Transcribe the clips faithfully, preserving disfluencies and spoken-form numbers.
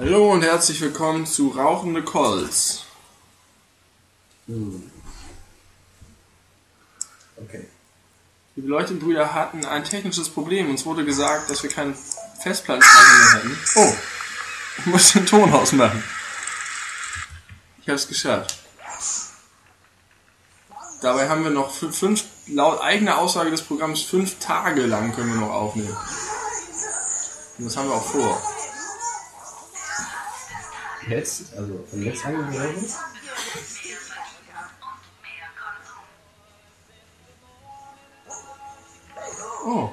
Hallo und herzlich willkommen zu Rauchende Calls. Hm. Okay. Die Beleuchteten Brüder hatten ein technisches Problem. Uns wurde gesagt, dass wir keinen Festplattenspeicher mehr hätten. Oh, ich muss den Ton ausmachen. Ich hab's geschafft. Dabei haben wir noch fünf, laut eigener Aussage des Programms, fünf Tage lang können wir noch aufnehmen. Und das haben wir auch vor. Jetzt? Also von jetzt an gesehen? Oh.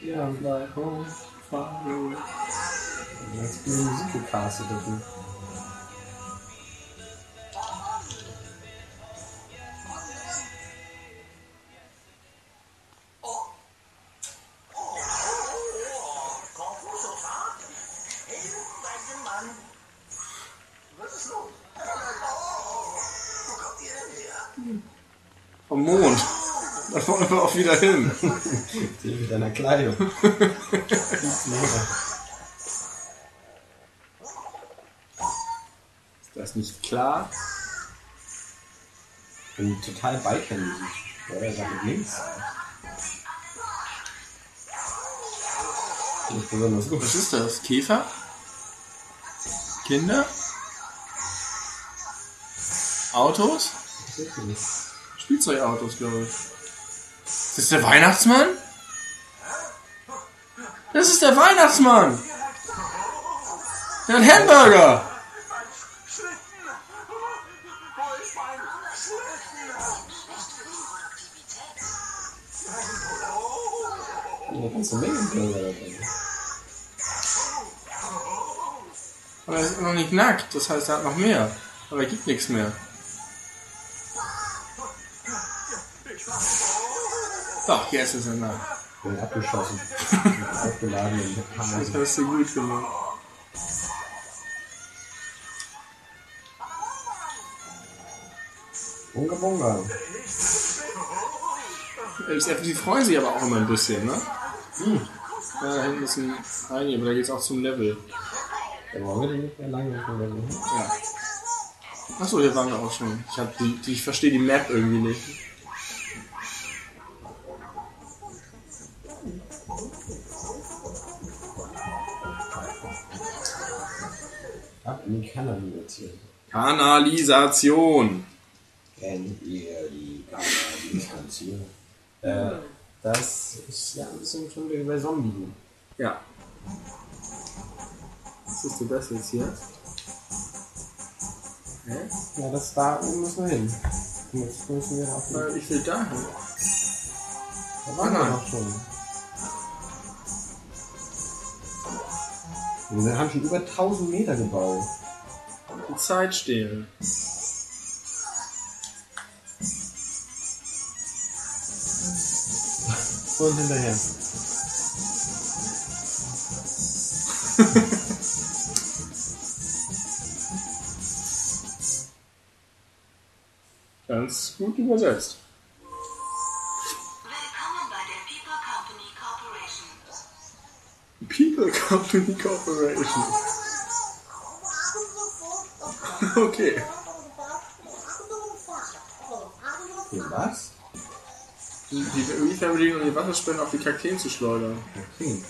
Ja, bleib home, far away. Jetzt bin ich Musik gecastet dafür. Vom Mond. Da wollen wir auch wieder hin. Die mit deiner Kleidung. Ist das nicht klar? Ich bin total beikändig. Oder sagt links? Was ist das? Käfer? Kinder? Autos? Spielzeugautos, glaube ich. Ist das der Weihnachtsmann? Das ist der Weihnachtsmann! Der hat einen Hamburger! Da kannst du Menge Burger dabei. Aber er ist noch nicht nackt, das heißt, er hat noch mehr. Aber er gibt nichts mehr. Doch, hier ist es ein Name. Ich bin abgeschossen. Aufgeladen in der Kamera. Das hast du gut gemacht. Bunga Bunga. Die freuen sich aber auch immer ein bisschen, ne? Hm. Ja, da hinten ist ein Einige, aber da geht's auch zum Level. Da brauchen wir den nicht mehr lange zum Level. Ja. Achso, hier waren wir auch schon. Ich, hab die, die, ich verstehe die Map irgendwie nicht. Kanalisation. Kanalisation. Kennt ihr die Kanalisation? äh, das ist ja ein bisschen schon wieder über Zombie. Ja. Was ist denn das jetzt hier? Hä? Ja, das da oben müssen wir hin. Jetzt müssen wir auf den... Ich will da hin. Da waren wir noch schon. Wir haben schon über tausend Meter gebaut. Die Zeit stehlen. Und hinterher. Ganz gut übersetzt. People Company Corporation. Okay. Hier was? Die Ölfabrik und die Wasserspenden auf die Kakteen zu schleudern. Okay.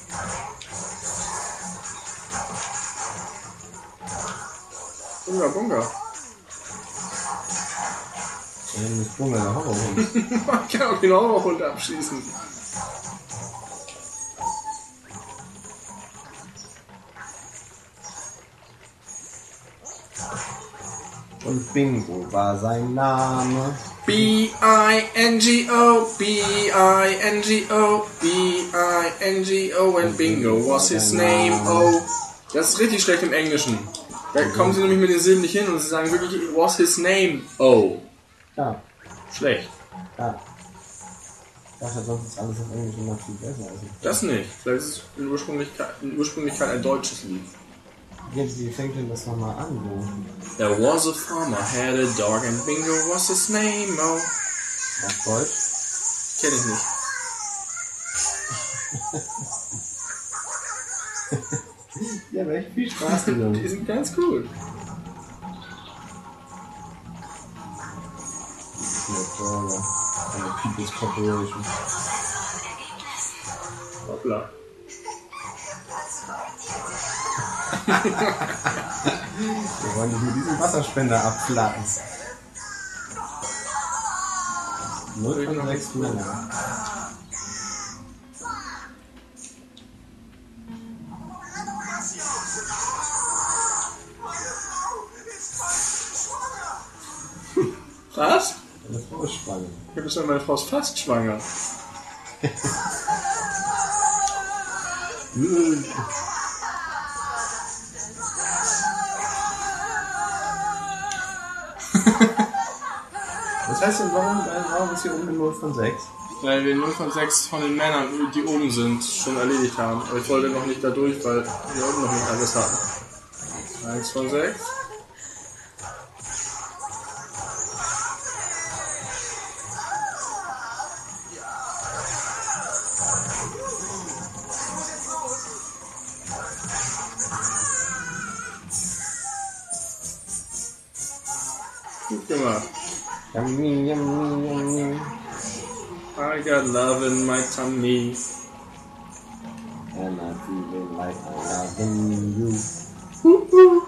Bunga Bunga. Dann muss Bunga der Horrorhund. Man kann auch den Horrorhund abschießen. Und Bingo war sein Name. B I N G O, B I N G O, B I N G O and Bingo was his name, oh. Das ist richtig schlecht im Englischen. Da kommen sie nämlich mit den Silben nicht hin und sie sagen wirklich, it was his name, oh. Ja. Schlecht. Ja. Das hat sonst alles auf Englisch immer viel besser. Also das nicht. Vielleicht ist es in Ursprünglichkeit, in Ursprünglichkeit ein deutsches Lied. Jetzt, wie fängt denn das nochmal an? There was a farmer, had a dog, and Bingo was his name, oh. Auf Deutsch? Kenn ich nicht. Die haben echt viel Spaß genommen. Die sind ganz cool. Eine People's Corporation. Hoppla. Wir wollen dich mit diesem Wasserspender abflatten. null Komma sechs Mana. Was? Meine Frau ist schwanger. Ich habe gesagt, meine Frau ist fast schwanger. Was heißt denn, warum mit einem Raum ist hier oben in null von sechs? Weil wir null von sechs von den Männern, die oben sind, schon erledigt haben. Aber ich wollte noch nicht da durch, weil wir oben noch nicht alles hatten. eins von sechs. Gut gemacht. Yummy, yummy, yummy. I got love in my tummy. And I feel like I love you. Huhu.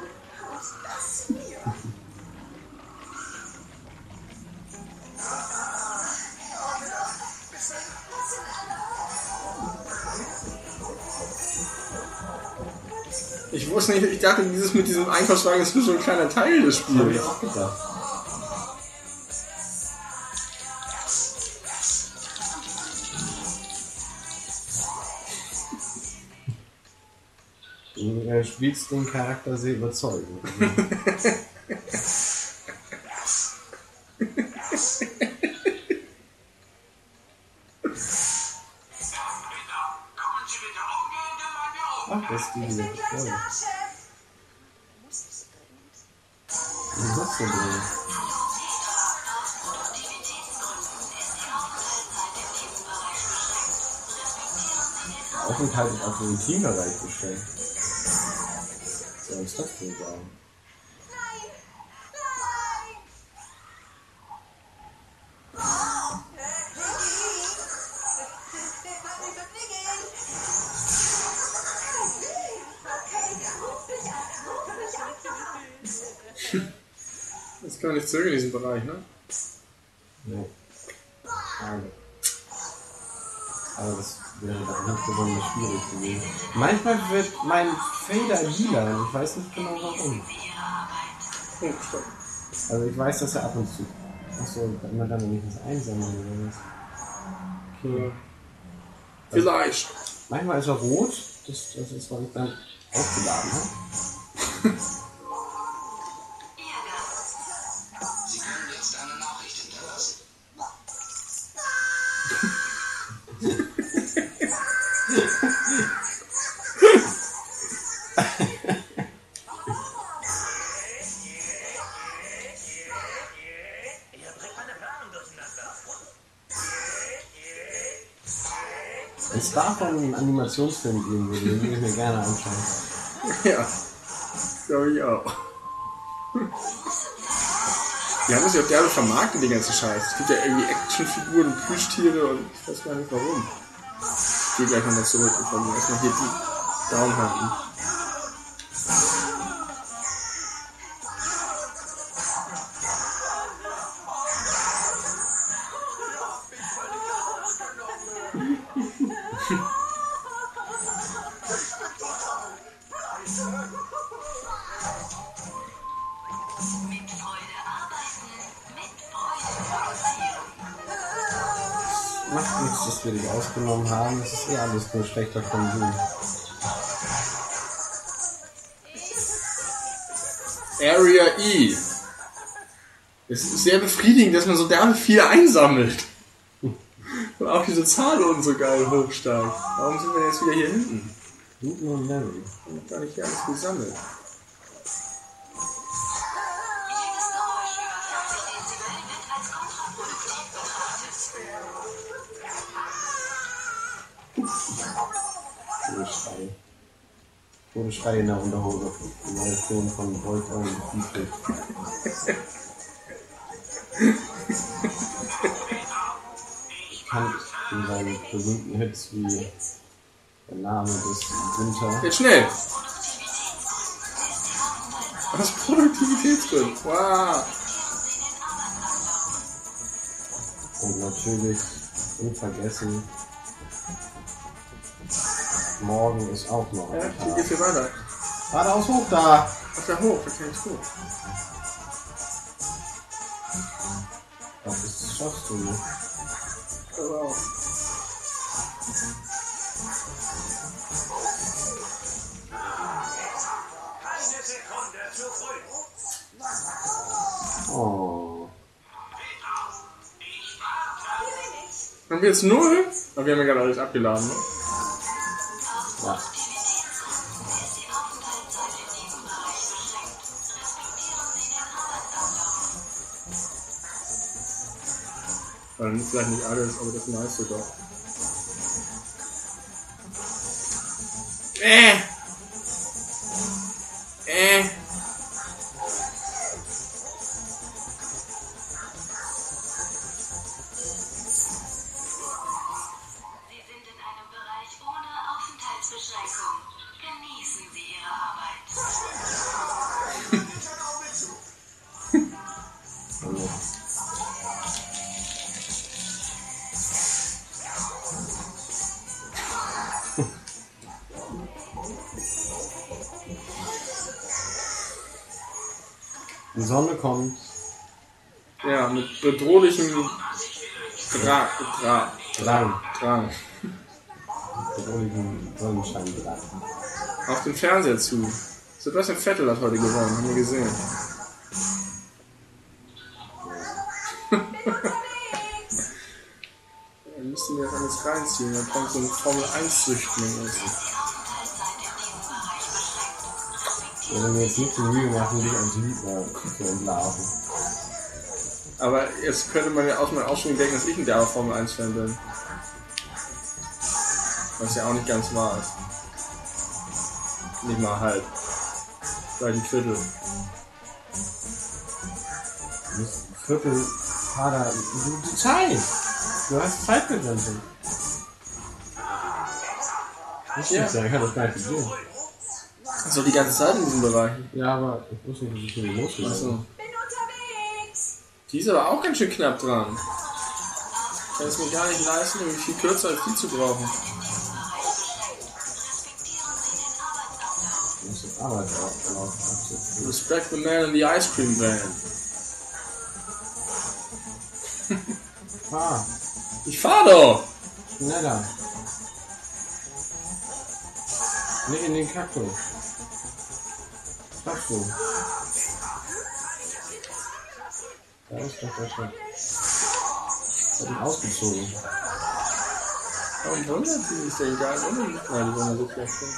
Ich wusste nicht, ich dachte, dieses mit diesem Einkaufswagen ist nur so ein kleiner Teil des Spiels. Hab ich auch gedacht. Du spielst den Charakter sehr überzeugend. Ach, das ist die hier. Toll. Was ist das denn? Aufenthalt ist auf den Teambereich beschränkt. Was soll uns das denn sagen? Das kann man nicht zögern in diesem Bereich, ne? Nee. Frage. Aber das wäre dann nicht besonders schwierig gewesen. Manchmal wird mein Fader lila und ich weiß nicht genau warum. Oh, stopp. Also ich weiß, dass er ab und zu. Achso, immer dann, wenn ich was einsammeln oder was. Okay. Ja. Vielleicht. Also, manchmal ist er rot, das, das ist, was ich dann aufgeladen habe. Wenn es davon einen Animationsfilm geben würde, den würde ich mir gerne anschauen. Ja, glaube ich auch. Die haben es ja auch derbe vermarktet, die ganze Scheiße. Es gibt ja irgendwie Actionfiguren und Plüschtiere und ich weiß gar nicht warum. Ich gehe gleich nochmal zurück und wollen erstmal hier die Daumen halten. Mit Freude arbeiten, mit Freude produzieren. Macht nichts, dass wir dich ausgenommen haben, es ist eh alles nur schlechter Konsum. Area E. Es ist sehr befriedigend, dass man so derbe viel einsammelt. Und auch diese Zahl unten so geil hochsteigt. Warum sind wir jetzt wieder hier hinten? Newton und Larry. Ich hab gar nicht hier alles gesammelt. Oder Schreie in der Unterhose. Die Reaktion von Wolfgang und Dietrich. Ich kann in seinen berühmten Hits wie der Name des Winter. Jetzt schnell! Was Produktivität drin! Wow! Und natürlich unvergessen. Morgen ist auch noch ein Tag. Ja, hier geht's hier weiter. Geradeaus hoch da! Ach ja, hoch, das klingt gut. Das, ist, das schaffst du nicht. Wow. Oh. Haben wir jetzt null? Aber wir haben ja gerade alles abgeladen, ne? Ja. Dann vielleicht nicht alles, aber das meiste doch. Äh! Äh! Die Sonne kommt. Ja, mit bedrohlichem Drang. Drang. Drang. Drang. Bedrohlichem Sonnenschein-Drang. Auf dem Fernseher zu. Sebastian Vettel hat heute gewonnen, haben wir gesehen. Wir müssen jetzt alles reinziehen, da kommt so ein Formel eins Süchtling aus. Ja, wenn wir jetzt nicht so Mühe machen, dich an Süd zu entlarven. Aber jetzt könnte man ja auch mal auch schon denken, dass ich ein derber Formel eins Fan bin. Was ja auch nicht ganz wahr ist. Nicht mal halb. Vielleicht ein Viertel. Du bist ein Viertel Vater. Du Zeit! Du hast Zeitbegrenzung. Ich ja. Sagen, ich kann das gar nicht gesehen. So die ganze Zeit in diesem Bereich. Ja, aber ich wusste nicht, wie viel los ist. Die ist aber auch ganz schön knapp dran. Ich kann es mir gar nicht leisten, irgendwie viel kürzer als die zu brauchen. Du musst jetzt Arbeit auflaufen. Respect the man in the ice cream van. Fahr. Ich fahr doch! Schneller. Nicht in den Kaktus. Ach so. Da ist doch der Schreck. Ich hab ihn ausgezogen. Warum wundert sie sich denn gar nicht? Nein, die wollen ja so schlecht hin.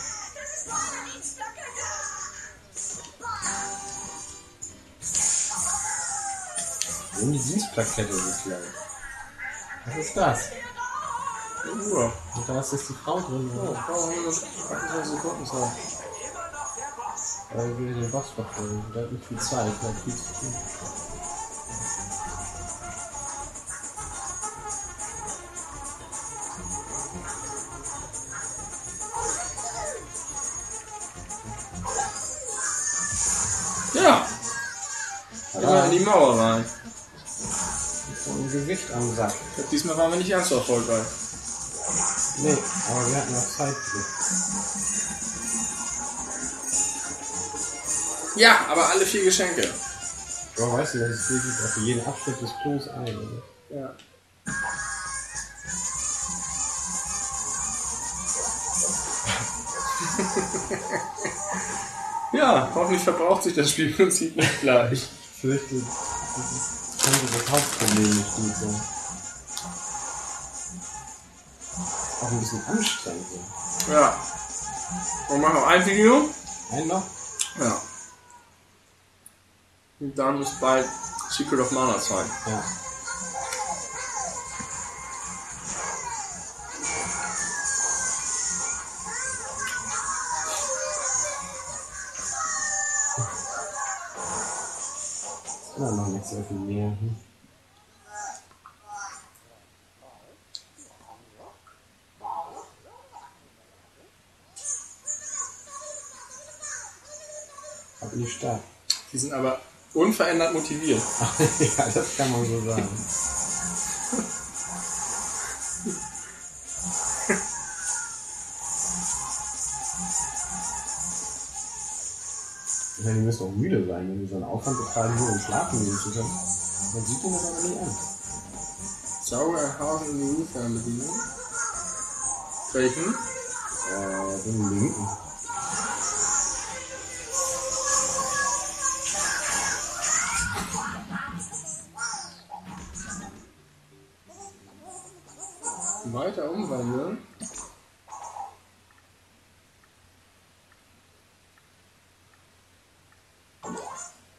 Warum die Dienstplakette so klein? Was ist das? Eine Uhr. Und da ist jetzt die Frau drin. Oh, Frau haben wir noch achtundzwanzig Sekunden Zeit. Weil wir wieder den Boss verfolgen. Da hat nicht viel Zeit, da hat viel zu tun. Ja! Immer in die Mauer rein. So ein Gewicht am Sack. Glaub, diesmal waren wir nicht ganz so erfolgreich. Nee, aber wir hatten noch Zeit für. Ja, aber alle vier Geschenke. Ja, weißt du, das ist wirklich für jeden Abschnitt des Klos ein, oder? Ja. Ja, hoffentlich verbraucht sich das Spielprinzip nicht gleich. Ich fürchte, das ist, könnte das Hauptproblem nicht gut sein. Auch ein bisschen anstrengend. Ja. Und machen wir noch ein Video? Ein noch? Ja. Und dann muss bald Secret of Mana sein. Ja. Ja, noch nicht so viel mehr. Hm? Ab in die Stadt. Die sind aber unverändert motiviert. Ja, das kann man so sagen. Ich meine, die müssen auch müde sein, wenn die so einen Aufwand betreiben, nur um schlafen gehen zu können. Man sieht ihnen das aber nicht an. Sauer, Hausen, die Ufer-Bedienung. Welchen? Äh, den linken. Weiter umwandeln.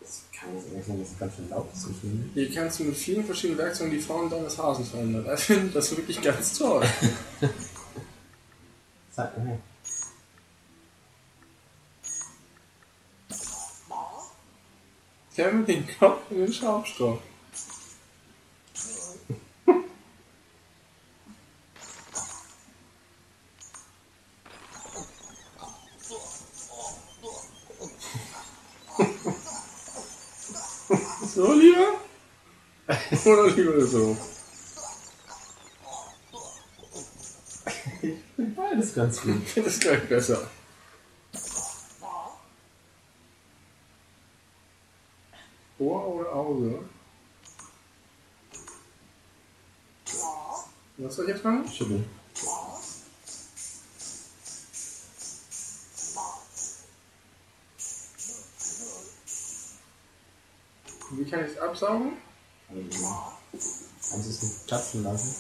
Das kann ich nicht sagen, das ist ganz schön laut zwischen. Hier kannst du mit vielen verschiedenen Werkzeugen die Form deines Hasens verändern. Ich finde das wirklich ganz toll. Zeig mir her. Ich habe den Kopf in den Schaumstoff. So lieber? Oder lieber so? Ich finde beides ganz gut. Ich finde es gleich besser. Ohr oder Auge? Was soll ich jetzt machen? Schütteln. Wie kann ich es absaugen? Also, kannst du es nicht tapfen lassen?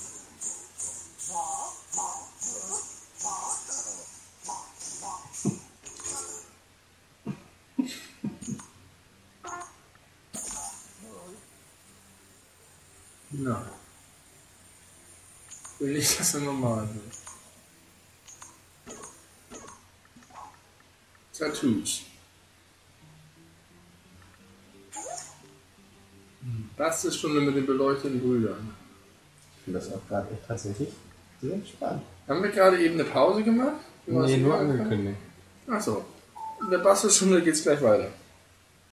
Nein. Will ich das denn normal machen? Tattoos. Das ist Stunde mit den beleuchteten Brüdern. Ich finde das auch gerade tatsächlich sehr spannend. Haben wir gerade eben eine Pause gemacht? Nee, nur angekündigt. Achso. In der Bastelstunde geht es gleich weiter.